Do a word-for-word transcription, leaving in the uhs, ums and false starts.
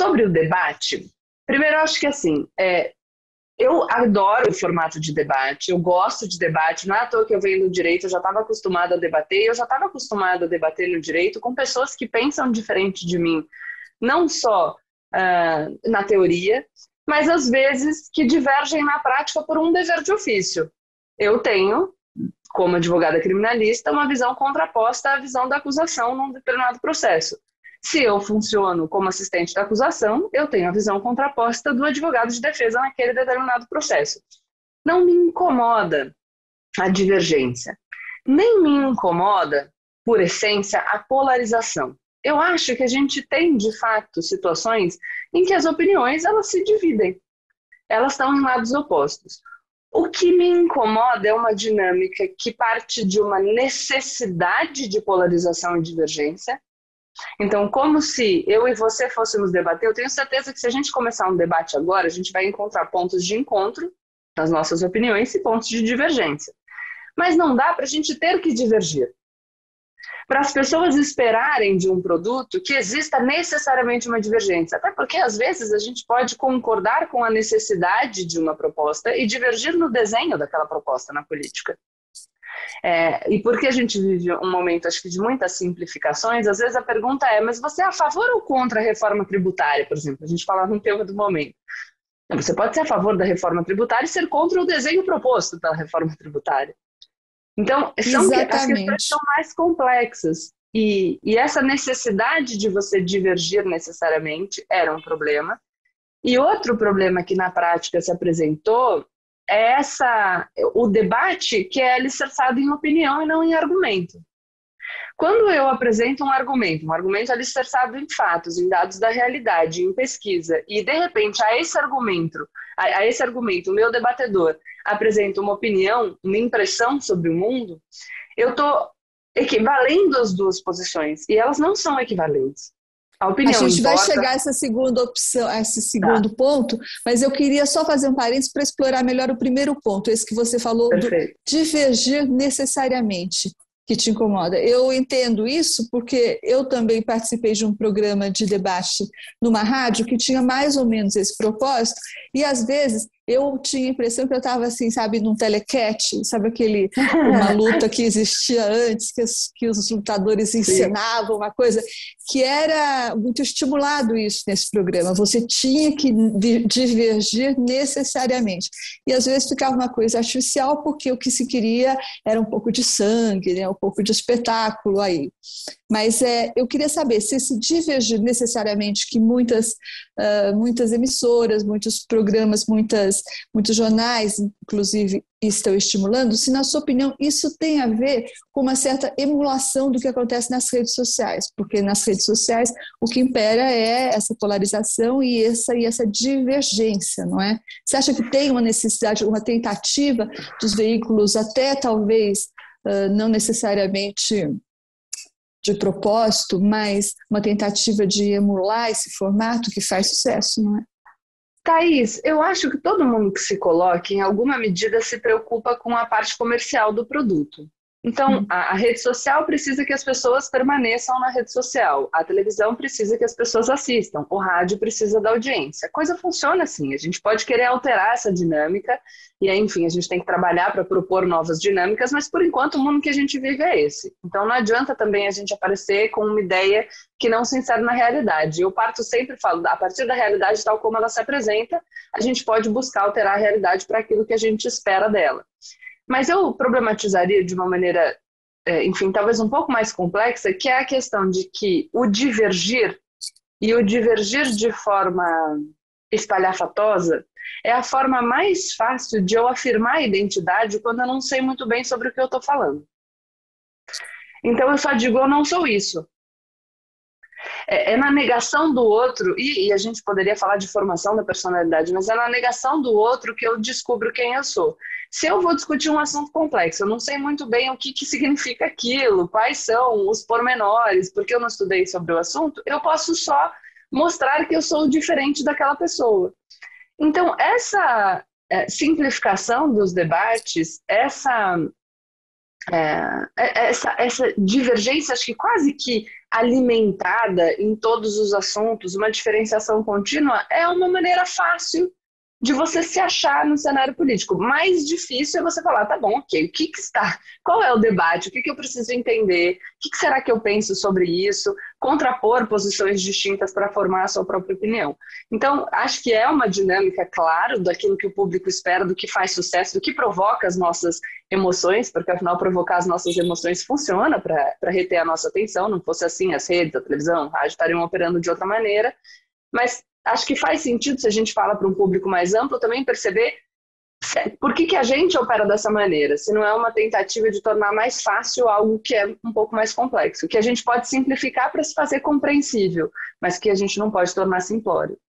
Sobre o debate, primeiro eu acho que assim, é, eu adoro o formato de debate, eu gosto de debate, não é à toa que eu venho no direito, eu já estava acostumada a debater, eu já estava acostumada a debater no direito com pessoas que pensam diferente de mim, não só uh, na teoria, mas às vezes que divergem na prática por um dever de ofício. Eu tenho, como advogada criminalista, uma visão contraposta à visão da acusação num determinado processo. Se eu funciono como assistente da acusação, eu tenho a visão contraposta do advogado de defesa naquele determinado processo. Não me incomoda a divergência. Nem me incomoda, por essência, a polarização. Eu acho que a gente tem, de fato, situações em que as opiniões elas se dividem. Elas estão em lados opostos. O que me incomoda é uma dinâmica que parte de uma necessidade de polarização e divergência. Então, como se eu e você fôssemos debater, eu tenho certeza que se a gente começar um debate agora, a gente vai encontrar pontos de encontro nas nossas opiniões e pontos de divergência. Mas não dá para a gente ter que divergir. Para as pessoas esperarem de um produto que exista necessariamente uma divergência. Até porque, às vezes, a gente pode concordar com a necessidade de uma proposta e divergir no desenho daquela proposta na política. É, e porque a gente vive um momento, acho que de muitas simplificações, às vezes a pergunta é, mas você é a favor ou contra a reforma tributária, por exemplo? A gente falava no tema do momento. Você pode ser a favor da reforma tributária e ser contra o desenho proposto pela reforma tributária. Então, são que, as questões são mais complexas. E, e essa necessidade de você divergir necessariamente era um problema. E outro problema que na prática se apresentou é essa, o debate que é alicerçado em opinião e não em argumento. Quando eu apresento um argumento, um argumento alicerçado em fatos, em dados da realidade, em pesquisa, e de repente a esse argumento, a, a esse argumento, o meu debatedor apresenta uma opinião, uma impressão sobre o mundo, eu estou equivalendo as duas posições, e elas não são equivalentes. A, opinião a gente importa. Vai chegar a essa segunda opção, a esse segundo tá. ponto, mas eu queria só fazer um parênteses para explorar melhor o primeiro ponto, esse que você falou Perfeito. do divergir necessariamente, que te incomoda. Eu entendo isso porque eu também participei de um programa de debate numa rádio que tinha mais ou menos esse propósito, e às vezes eu tinha a impressão que eu estava assim, sabe, num telecat, sabe aquele, uma luta que existia antes, que, as, que os lutadores ensinavam, uma coisa que era muito estimulado isso nesse programa, você tinha que divergir necessariamente. E às vezes ficava uma coisa artificial, porque o que se queria era um pouco de sangue, né, um pouco de espetáculo aí. Mas é, eu queria saber se esse divergir necessariamente que muitas, uh, muitas emissoras, muitos programas, muitas muitos jornais, inclusive, estão estimulando, se na sua opinião isso tem a ver com uma certa emulação do que acontece nas redes sociais, porque nas redes sociais o que impera é essa polarização e essa, e essa divergência, não é? Você acha que tem uma necessidade, uma tentativa dos veículos até talvez não necessariamente de propósito, mas uma tentativa de emular esse formato que faz sucesso, não é? Thaís, eu acho que todo mundo que se coloca, em alguma medida, se preocupa com a parte comercial do produto. Então, a, a rede social precisa que as pessoas permaneçam na rede social. A televisão precisa que as pessoas assistam. O rádio precisa da audiência. A coisa funciona assim. A gente pode querer alterar essa dinâmica. E aí, enfim, a gente tem que trabalhar para propor novas dinâmicas. Mas, por enquanto, o mundo que a gente vive é esse. Então, não adianta também a gente aparecer com uma ideia que não se insere na realidade. Eu parto sempre e falo, a partir da realidade tal como ela se apresenta, a gente pode buscar alterar a realidade para aquilo que a gente espera dela. Mas eu problematizaria de uma maneira, enfim, talvez um pouco mais complexa, que é a questão de que o divergir, e o divergir de forma espalhafatosa, é a forma mais fácil de eu afirmar a identidade quando eu não sei muito bem sobre o que eu estou falando. Então eu só digo, eu não sou isso. É na negação do outro, e a gente poderia falar de formação da personalidade, mas é na negação do outro que eu descubro quem eu sou. Se eu vou discutir um assunto complexo, eu não sei muito bem o que, que significa aquilo, quais são os pormenores, porque eu não estudei sobre o assunto, eu posso só mostrar que eu sou diferente daquela pessoa. Então, essa é, simplificação dos debates, essa, é, essa, essa divergência, acho que quase que alimentada em todos os assuntos, uma diferenciação contínua, é uma maneira fácil de você se achar no cenário político. Mais difícil é você falar, tá bom, ok, o que que está, qual é o debate, o que que eu preciso entender, o que que será que eu penso sobre isso, contrapor posições distintas para formar a sua própria opinião. Então, acho que é uma dinâmica, claro, daquilo que o público espera, do que faz sucesso, do que provoca as nossas emoções, porque afinal provocar as nossas emoções funciona para reter a nossa atenção, não fosse assim as redes, a televisão, a rádio estariam operando de outra maneira, mas acho que faz sentido, se a gente fala para um público mais amplo, também perceber por que que a gente opera dessa maneira, se não é uma tentativa de tornar mais fácil algo que é um pouco mais complexo, que a gente pode simplificar para se fazer compreensível, mas que a gente não pode tornar simplório.